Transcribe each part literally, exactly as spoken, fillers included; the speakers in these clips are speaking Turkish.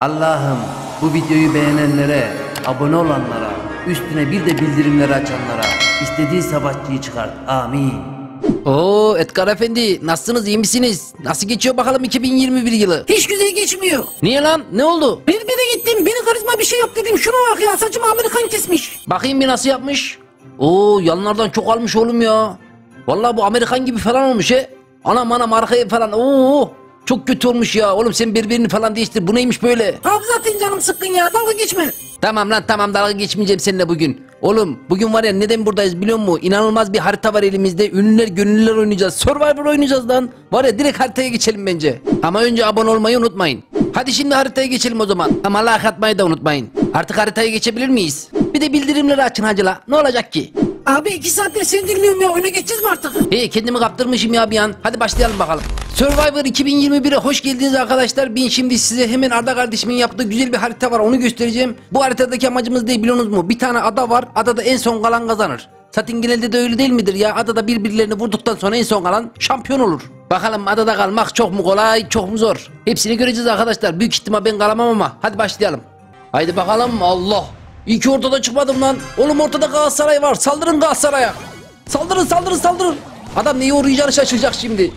Allah'ım bu videoyu beğenenlere, abone olanlara, üstüne bir de bildirimleri açanlara istediği savaşçıyı çıkart. Amin. Oo Edgar Efendi, nasılsınız, iyi misiniz? Nasıl geçiyor bakalım iki bin yirmi bir yılı? Hiç güzel geçmiyor. Niye lan, ne oldu? Berbere gittim, beni karizma bir şey yap dedim. Şuna bak ya, saçımı Amerikan kesmiş. Bakayım bir nasıl yapmış. Oo yanlardan çok almış oğlum ya. Vallahi bu Amerikan gibi falan olmuş he. Anam anam arkaya falan. Oo. Çok kötü olmuş ya. Oğlum sen birbirini falan değiştir. Bu neymiş böyle? Abi zaten canım sıkkın ya. Dalga geçme. Tamam lan tamam, dalga geçmeyeceğim seninle bugün. Oğlum bugün var ya, neden buradayız biliyor musun? İnanılmaz bir harita var elimizde. Ünlüler gönüllüler oynayacağız. Survivor oynayacağız lan. Var ya, direkt haritaya geçelim bence. Ama önce abone olmayı unutmayın. Hadi şimdi haritaya geçelim o zaman. Ama like atmayı da unutmayın. Artık haritaya geçebilir miyiz? Bir de bildirimleri açın hacıla. Ne olacak ki? Abi iki saattir seni dinliyorum ya. Oyuna geçeceğiz mi artık? Hey, kendimi kaptırmışım ya bir an. Hadi başlayalım bakalım. Survivor iki bin yirmi bir'e hoş geldiniz arkadaşlar. Ben şimdi size hemen Arda kardeşimin yaptığı güzel bir harita var, onu göstereceğim. Bu haritadaki amacımız ne biliyorsunuz mu? Bir tane ada var. Adada en son kalan kazanır. Zaten genelde de öyle değil midir ya? Adada birbirlerini vurduktan sonra en son kalan şampiyon olur. Bakalım adada kalmak çok mu kolay, çok mu zor? Hepsini göreceğiz arkadaşlar. Büyük ihtimal ben kalamam ama. Hadi başlayalım. Haydi bakalım. Allah. İyi ki ortada çıkmadım lan. Oğlum ortada Galatasaray var. Saldırın Galatasaray'a. Saldırın saldırın saldırın. Adam neye uğrayacağını şaşıracak şimdi.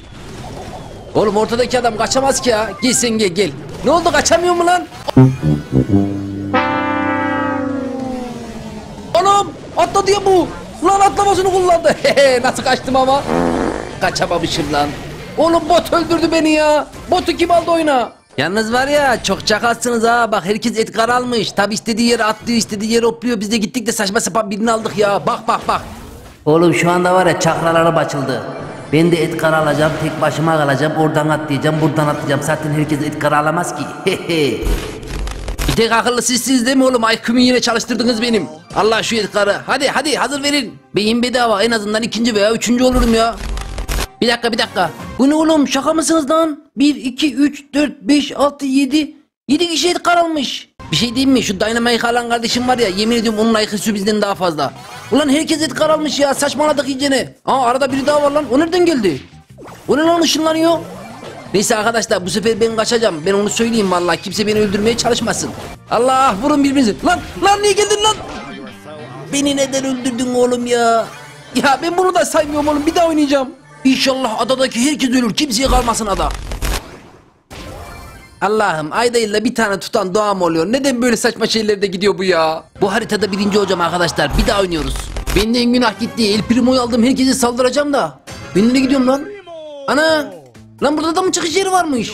Oğlum ortadaki adam kaçamaz ki ya. Gel sen gel gel. Ne oldu, kaçamıyor mu lan? Oğlum atladı ya bu. Lan atlamasını kullandı. Nasıl kaçtım ama. Kaçamamışım lan. Oğlum bot öldürdü beni ya. Botu kim aldı oyuna? Yalnız var ya, çok çakalsınız ha. Bak herkes Edgar almış. Tabi istediği yere atlıyor, istediği yere hopluyor. Biz de gittik de saçma sapan birini aldık ya. Bak bak bak. Oğlum şu anda var ya, çakralarım açıldı. Ben de Edgar alacağım, tek başıma kalacağım. Oradan atlayacağım, buradan atlayacağım. Zaten herkes Edgar alamaz ki. Bir tek akıllı sizsiniz değil mi oğlum? I Q'mi yine çalıştırdınız benim. Allah şu Edgar'ı. Hadi hadi hazır verin. Beyin bedava, en azından ikinci veya üçüncü olurum ya. Bir dakika bir dakika. Bu ne oğlum, şaka mısınız lan? bir, iki, üç, dört, beş, altı, yedi. yedi kişi Edgar almış. Bir şey diyeyim mi? Şu Dynamite kalan kardeşim var ya, yemin ediyorum onun I Q'su bizden daha fazla. Ulan herkes Edgar almış ya, saçmaladık iyicene. Aa arada biri daha var lan, o nereden geldi? O ne lan, ışınlanıyor? Neyse arkadaşlar, bu sefer ben kaçacağım. Ben onu söyleyeyim vallahi, kimse beni öldürmeye çalışmasın. Allah vurun birbirinizi. Lan lan niye geldin lan? Beni neden öldürdün oğlum ya? Ya ben bunu da saymıyorum oğlum, bir daha oynayacağım. İnşallah adadaki herkes ölür, kimseye kalmasın ada. Allah'ım ayda yılda bir tane tutan doğa mı oluyor? Neden böyle saçma şeylerde gidiyor bu ya? Bu haritada birinci olacağım arkadaşlar, bir daha oynuyoruz. Benden günah gitti, El Primo'yu aldım, herkese saldıracağım da. Ben nereye gidiyorum lan? Ana! Lan burada da mı çıkış yeri varmış?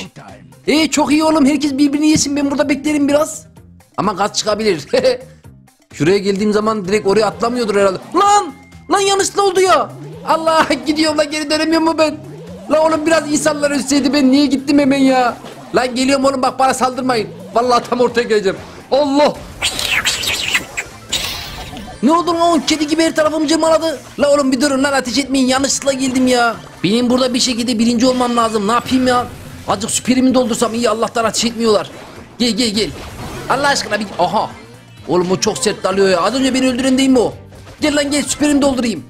Eee çok iyi oğlum, herkes birbirini yesin, ben burada beklerim biraz. Ama gaz çıkabilir. Şuraya geldiğim zaman direkt oraya atlamıyordur herhalde. Lan! Lan yanlışlıkla oldu ya! Allah gidiyorum lan, geri dönemiyor mu ben? La oğlum biraz insanlar ölseydi, ben niye gittim hemen ya? Lan geliyorum oğlum bak, bana saldırmayın. Vallahi tam ortaya geleceğim. Allah! Ne oldu lan, kedi gibi her tarafım cırmaladı. La oğlum bir durun lan, ateş etmeyin, yanlışlıkla geldim ya. Benim burada bir şekilde birinci olmam lazım, ne yapayım ya? Azıcık süperimi doldursam iyi, Allah'tan ateş etmiyorlar. Gel gel gel. Allah aşkına bir... Aha! Oğlum o çok sert dalıyor ya, az önce beni öldüren değil mi o? Gel lan gel, süperimi doldurayım.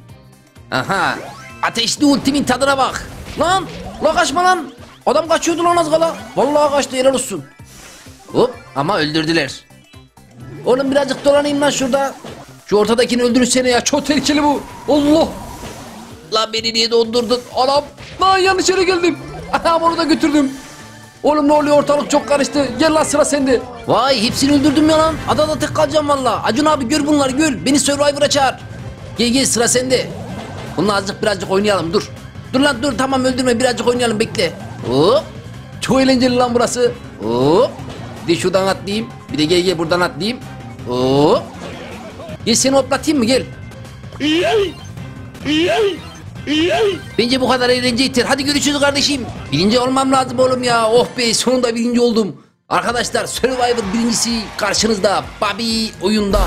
Aha! Ateşli ultimin tadına bak! Lan! La kaçma lan! Adam kaçıyordu lan az kala. Vallahi kaçtı, helal olsun. Hop! Ama öldürdüler. Oğlum birazcık dolanayım lan şurada. Şu ortadakini öldürürsene ya, çok tehlikeli bu. Allah! Lan beni niye dondurdun? Anam! Lan yanlış yere geldim. Anam onu da götürdüm. Oğlum ne oluyor, ortalık çok karıştı. Gel lan sıra sende. Vay hepsini öldürdüm ya lan. Adada tek kalacağım vallahi. Acun abi gör bunları gör. Beni Survivor'a çağır. Gel gel sıra sende. Bununla azıcık birazcık oynayalım, dur. Dur lan dur, tamam öldürme, birazcık oynayalım, bekle. Hop. Çok eğlenceli lan burası. Hop. Bir de şuradan atlayayım. Bir de gel gel buradan atlayayım. Hop. Gel seni hoplatayım mı, gel. Bence bu kadar eğlence yeter. Hadi görüşürüz kardeşim. Birinci olmam lazım oğlum ya. Oh be, sonunda birinci oldum. Arkadaşlar Survivor birincisi karşınızda. Babi Oyunda.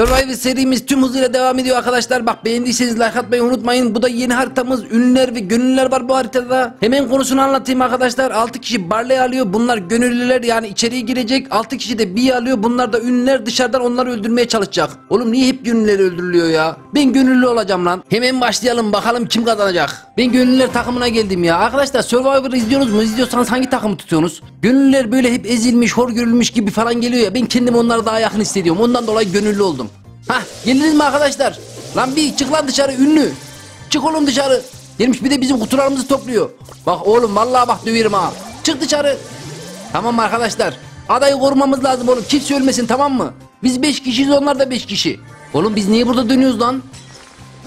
Survivor serimiz tüm hızıyla devam ediyor arkadaşlar. Bak beğendiyseniz like atmayı unutmayın. Bu da yeni haritamız. Ünlüler ve gönüllüler var bu haritada. Hemen konusunu anlatayım arkadaşlar. altı kişi barley alıyor. Bunlar gönüllüler, yani içeriye girecek. altı kişi de bir alıyor. Bunlar da ünlüler, dışarıdan onları öldürmeye çalışacak. Oğlum niye hep gönüllüler öldürülüyor ya? Ben gönüllü olacağım lan. Hemen başlayalım bakalım kim kazanacak. Ben gönüllüler takımına geldim ya. Arkadaşlar Survivor izliyorsunuz mu? İzliyorsanız hangi takımı tutuyorsunuz? Gönüllüler böyle hep ezilmiş, hor görülmüş gibi falan geliyor ya. Ben kendimi onlara daha yakın hissediyorum. Ondan dolayı gönüllü oldum. Hah, geldiniz mi arkadaşlar? Lan bir çık lan dışarı ünlü. Çık oğlum dışarı. Gelmiş bir de bizim kutularımızı topluyor. Bak oğlum vallahi bak döverim ha. Çık dışarı. Tamam arkadaşlar. Adayı korumamız lazım oğlum. Kimse ölmesin, tamam mı? Biz beş kişiyiz, onlar da beş kişi. Oğlum biz niye burada dönüyoruz lan?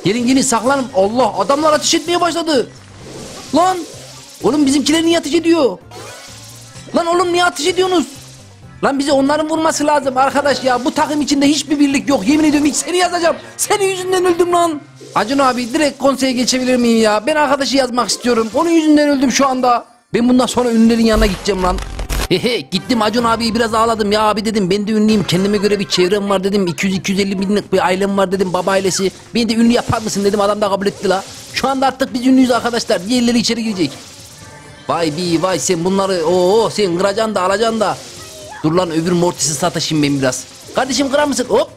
Gelin gelin saklanın. Allah, adamlar ateş etmeye başladı. Lan. Oğlum bizimkiler niye ateş ediyor? Lan oğlum niye ateş ediyorsunuz? Lan bize onların vurması lazım arkadaş ya. Bu takım içinde hiçbir birlik yok. Yemin ediyorum hiç seni yazacağım. Senin yüzünden öldüm lan. Acun abi direkt konseye geçebilir miyim ya? Ben arkadaşı yazmak istiyorum. Onun yüzünden öldüm şu anda. Ben bundan sonra ünlülerin yanına gideceğim lan. Hehe gittim Acun abiyi biraz ağladım. Ya abi dedim ben de ünlüyüm. Kendime göre bir çevrem var dedim. iki yüz iki yüz elli binlik bir ailem var dedim. Baba ailesi. Beni de ünlü yapar mısın dedim. Adam da kabul etti la. Şu anda artık biz ünlüyüz arkadaşlar. Diğerleri içeri girecek. Vay bi vay sen bunları ooo sen kıracaksın da alacaksın da. Dur lan öbür mortisi satışayım ben biraz. Kardeşim kırar mısın? Hop.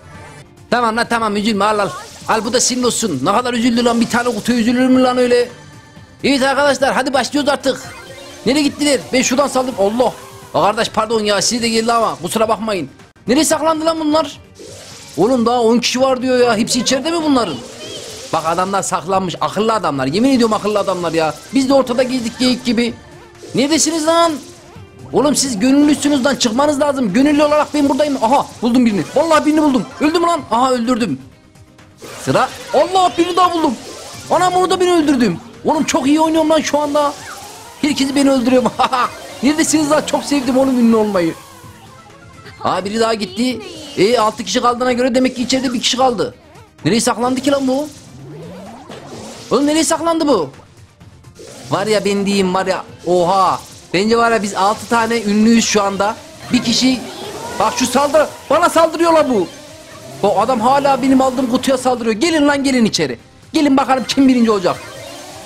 Tamam lan tamam üzülme al al. Al bu da senin olsun. Ne kadar üzüldü lan, bir tane kutu üzülür mü lan öyle? Evet arkadaşlar hadi başlıyoruz artık. Nereye gittiler? Ben şuradan saldım. Allah. Aa, kardeş pardon ya size de geldi ama kusura bakmayın. Nereye saklandı lan bunlar? Oğlum daha on kişi var diyor ya. Hepsi içeride mi bunların? Bak adamlar saklanmış. Akıllı adamlar. Yemin ediyorum akıllı adamlar ya. Biz de ortada gezdik geyik gibi. Neredesiniz lan? Oğlum siz gönüllüsünüz lan, çıkmanız lazım. Gönüllü olarak ben buradayım. Aha buldum birini. Vallahi birini buldum. Öldüm lan. Aha öldürdüm. Sıra. Allah birini daha buldum. Anam onu da ben öldürdüm. Oğlum çok iyi oynuyorum lan şu anda. Herkesi ben öldürüyorum. Neredesiniz lan? Çok sevdim oğlum ünlü olmayı. Aa biri daha gitti. E altı kişi kaldığına göre demek ki içeride bir kişi kaldı. Nereye saklandı ki lan bu? Oğlum nereye saklandı bu? Var ya ben diyeyim var ya. Oha. Bence var ya biz altı tane ünlüyüz şu anda. Bir kişi bak şu saldır, bana saldırıyorlar bu. O adam hala benim aldığım kutuya saldırıyor. Gelin lan gelin içeri. Gelin bakalım kim birinci olacak.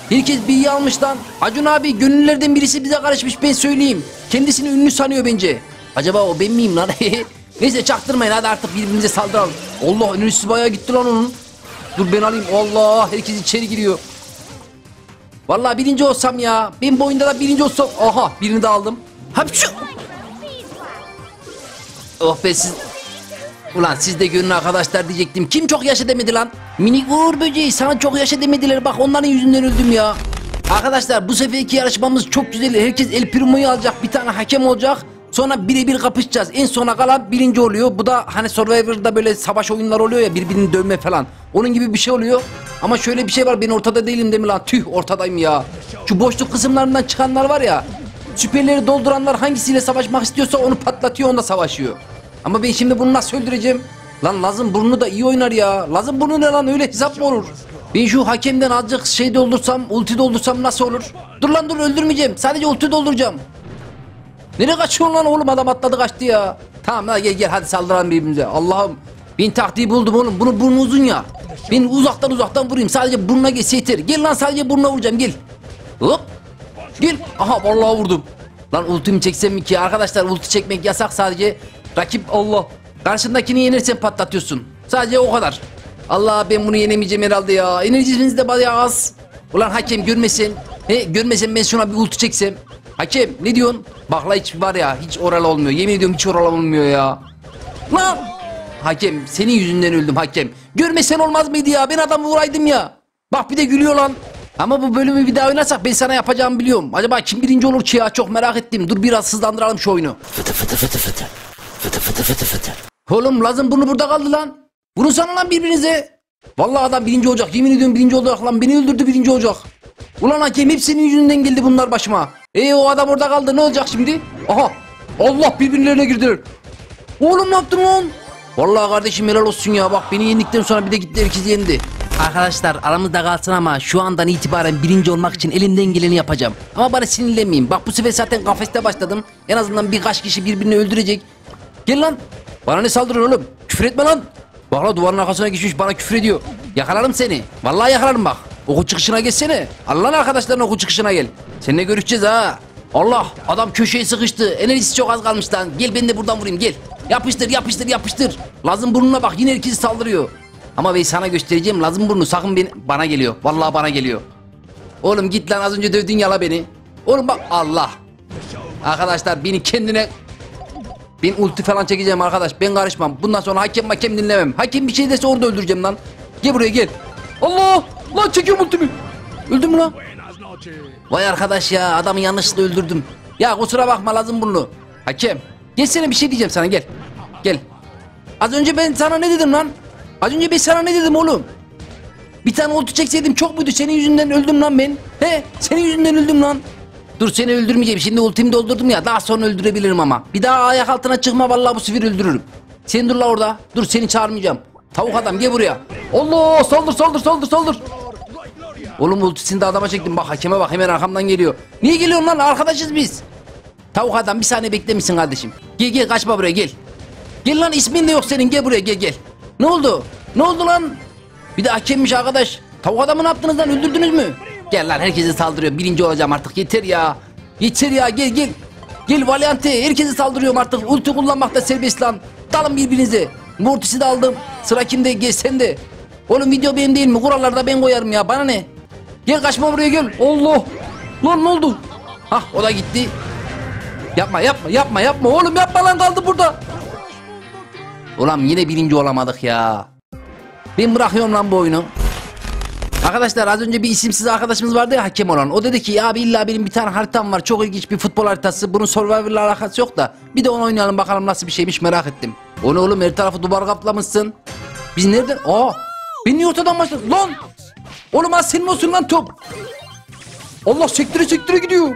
Herkes bilgi almış lan. Acun abi gönüllerden birisi bize karışmış ben söyleyeyim. Kendisini ünlü sanıyor bence. Acaba o ben miyim lan? Neyse çaktırmayın hadi artık birbirimize saldıralım. Allah ünlüsü bayağı gitti lan onun. Dur ben alayım. Allah herkes içeri giriyor. Vallahi birinci olsam ya. Ben bu oyunda da birinci olsam. Aha birini de aldım. Hapşu. Oh be siz. Ulan siz de görün arkadaşlar diyecektim. Kim çok yaşa demedi lan? Minik uğur böceği sana çok yaşa demediler. Bak onların yüzünden öldüm ya. Arkadaşlar bu seferki yarışmamız çok güzel. Herkes El Primo'yu alacak. Bir tane hakem olacak. Sonra birebir kapışacağız. En sona kalan birinci oluyor. Bu da hani Survivor'da böyle savaş oyunlar oluyor ya. Birbirini dövme falan. Onun gibi bir şey oluyor. Ama şöyle bir şey var. Ben ortada değilim değil mi lan? Tüh ortadayım ya. Şu boşluk kısımlarından çıkanlar var ya. Süperleri dolduranlar hangisiyle savaşmak istiyorsa onu patlatıyor, onunla savaşıyor. Ama ben şimdi bunu nasıl öldüreceğim? Lan Laz'ın burnu da iyi oynar ya. Laz'ın burnu ne lan? Öyle hesap mı olur? Ben şu hakemden azıcık şey doldursam, ulti doldursam nasıl olur? Dur lan dur öldürmeyeceğim. Sadece ulti dolduracağım. Nereye kaçıyorsun lan oğlum? Adam atladı kaçtı ya. Tamam lan gel gel hadi saldıralım birbirimize. Allah'ım. Ben taktiği buldum oğlum. Bunun burnu uzun ya. Ben uzaktan uzaktan vurayım. Sadece burnuna geçse yeter. Gel lan sadece burnuna vuracağım gel. Hop. Gel. Aha vallahi vurdum. Lan ultimi çeksem mi ki? Arkadaşlar ulti çekmek yasak sadece. Rakip Allah. Karşındakini yenersen patlatıyorsun. Sadece o kadar. Allah ben bunu yenemeyeceğim herhalde ya. Enerjiniz de bayağı az. Ulan hakem görmesin. He görmesin ben şuna bir ulti çeksem. Hakem ne diyorsun? Bak la hiç var ya hiç oral olmuyor. Yemin ediyorum hiç oral olmuyor ya. Lan. Hakem senin yüzünden öldüm hakem. Görmesen olmaz mıydı ya? Ben adamı vuraydım ya. Bak bir de gülüyor lan. Ama bu bölümü bir daha oynarsak ben sana yapacağımı biliyorum. Acaba kim birinci olur ki ya? Çok merak ettim. Dur biraz hızlandıralım şu oyunu. Fıtı fıtı fıtı fıtı. Fıtı fıtı fıtı fıtı. Oğlum Laz'ın burnu burada kaldı lan. Vurunsana lan birbirinize. Vallahi adam birinci olacak. Yemin ediyorum birinci olacak lan. Beni öldürdü birinci olacak. Ulan hakem hep senin yüzünden geldi bunlar başıma. E o adam orada kaldı. Ne olacak şimdi? Aha. Allah birbirlerine girdiler. Oğlum ne yaptın lan? Vallahi kardeşim helal olsun ya. Bak beni yendikten sonra bir de gitti herkes yendi. Arkadaşlar aramızda kalsın ama şu andan itibaren birinci olmak için elimden geleni yapacağım. Ama bana sinirlenmeyin. Bak bu sefer zaten kafeste başladım. En azından birkaç kişi birbirini öldürecek. Gel lan. Bana ne saldırıyorsun oğlum? Küfür etme lan. Bak la duvarın arkasına geçmiş bana küfür ediyor. Yakalarım seni. Vallahi yakalarım bak. Okul çıkışına geçsene. Allah'ın arkadaşlarına okul çıkışına gel. Seninle görüşeceğiz ha. Allah adam köşeye sıkıştı. Enerjisi çok az kalmış lan. Gel beni de buradan vurayım gel. Yapıştır yapıştır yapıştır. Lazım burnuna bak yine herkesi saldırıyor. Ama ben sana göstereceğim lazım burnu sakın beni. Bana geliyor. Vallahi bana geliyor. Oğlum git lan az önce dövdün yala beni. Oğlum bak Allah. Arkadaşlar beni kendine... Ben ulti falan çekeceğim arkadaş. Ben karışmam. Bundan sonra hakem hakem dinlemem. Hakem bir şey dese orada öldüreceğim lan. Gel buraya gel. Allah! Lan çekiyorum ultimi. Öldüm mü lan? Vay arkadaş ya adamı yanlışlıkla öldürdüm. Ya kusura bakma lazım bunu. Hakem. Gelsene bir şey diyeceğim sana gel. Gel. Az önce ben sana ne dedim lan? Az önce ben sana ne dedim oğlum? Bir tane ulti çekseydim çok muydu? Senin yüzünden öldüm lan ben. He? Senin yüzünden öldüm lan. Dur seni öldürmeyeceğim. Şimdi ultimi doldurdum ya. Daha sonra öldürebilirim ama. Bir daha ayak altına çıkma vallahi bu sefer öldürürüm. Sen dur la orada. Dur seni çağırmayacağım. Tavuk adam gel buraya. Allah saldır saldır saldır saldır. Oğlum ultisini de adama çektim. Bak hakeme bak hemen arkamdan geliyor. Niye geliyorsun lan? Arkadaşız biz. Tavuk adam bir saniye beklemişsin kardeşim. Gel gel kaçma buraya gel. Gel lan ismin de yok senin. Gel buraya gel gel. Ne oldu? Ne oldu lan? Bir de hakemmiş arkadaş. Tavuk adamı ne yaptınız lan? Öldürdünüz mü? Gel lan herkese saldırıyor. Birinci olacağım artık. Yeter ya. Yeter ya. Gel gel. Gel Valiante. Herkese saldırıyorum artık. Ulti kullanmakta serbest lan. Dalın birbirinize. Mortis'i de aldım. Sıra kimde? Gel sen de. Oğlum video benim değil mi? Kurallarda ben koyarım ya. Bana ne? Gel kaçma buraya gel. Allah. Lan ne oldu? Hah o da gitti. Yapma yapma yapma yapma. Oğlum yapma lan kaldı burada. Ulan yine birinci olamadık ya. Ben bırakıyorum lan bu oyunu. Arkadaşlar az önce bir isimsiz arkadaşımız vardı ya hakem olan. O dedi ki ya abi illa benim bir tane haritam var. Çok ilginç bir futbol haritası. Bunun Survivor'la alakası yok da. Bir de onu oynayalım bakalım nasıl bir şeymiş merak ettim. Onu oğlum her tarafı duvar kaplamışsın. Biz nereden? Aa. Ben niye ortadan başladım? Lan. Oğlum az senin olsun lan top. Allah sektire sektire gidiyor.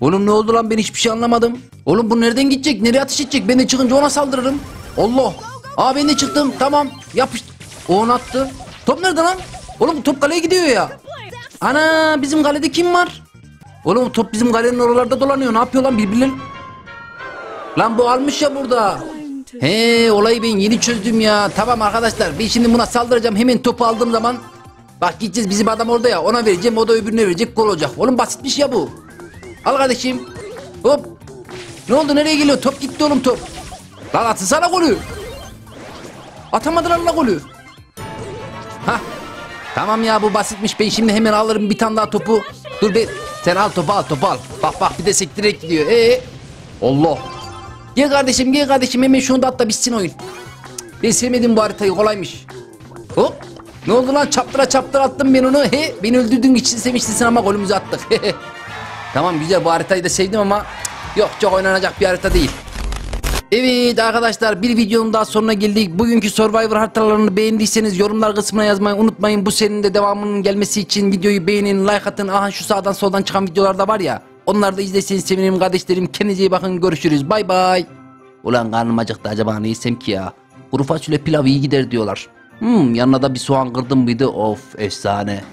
Oğlum ne oldu lan ben hiçbir şey anlamadım. Oğlum bu nereden gidecek? Nereye ateş edecek? Ben de çıkınca ona saldırırım. Allah. Aa ben de çıktım. Tamam. Yapış. On attı. Top nerede lan? Oğlum top kaleye gidiyor ya. Ana bizim kalede kim var? Oğlum top bizim kalenin oralarda dolanıyor. Ne yapıyor lan birbirlerin? Lan bu almış ya burada. He olayı ben yeni çözdüm ya. Tamam arkadaşlar ben şimdi buna saldıracağım. Hemen topu aldığım zaman. Bak gideceğiz bizim adam orada ya. Ona vereceğim o da öbürüne verecek. Gol olacak. Oğlum basitmiş ya bu. Al kardeşim. Hop. Ne oldu nereye geliyor? Top gitti oğlum top. Lan atsana golü. Atamadılar lan golü. Hah. Tamam ya bu basitmiş ben şimdi hemen alırım bir tane daha topu. Dur be sen al topu al topu al. Bak bak bir de sektirerek gidiyor. Ee, Allah. Gel kardeşim gel kardeşim hemen şunu da atla bitsin oyun. Cık, ben sevmedim bu haritayı kolaymış. Hop. Ne oldu lan çaptıra çaptıra attım ben onu. He beni öldürdüğün için sevmişsin ama golümüzü attık. Tamam güzel bu haritayı da sevdim ama yok çok oynanacak bir harita değil. Evet arkadaşlar bir videonun daha sonuna geldik. Bugünkü Survivor haritalarını beğendiyseniz yorumlar kısmına yazmayı unutmayın. Bu serinin de devamının gelmesi için videoyu beğenin, like atın. Aha şu sağdan soldan çıkan videolar da var ya. Onları da izlerseniz sevinirim kardeşlerim. Kendinize iyi bakın görüşürüz. Bay bay. Ulan karnım acıktı acaba ne yesem ki ya. Kuru fasulye pilav iyi gider diyorlar. Hmm yanına da bir soğan kırdım mıydı? Of efsane.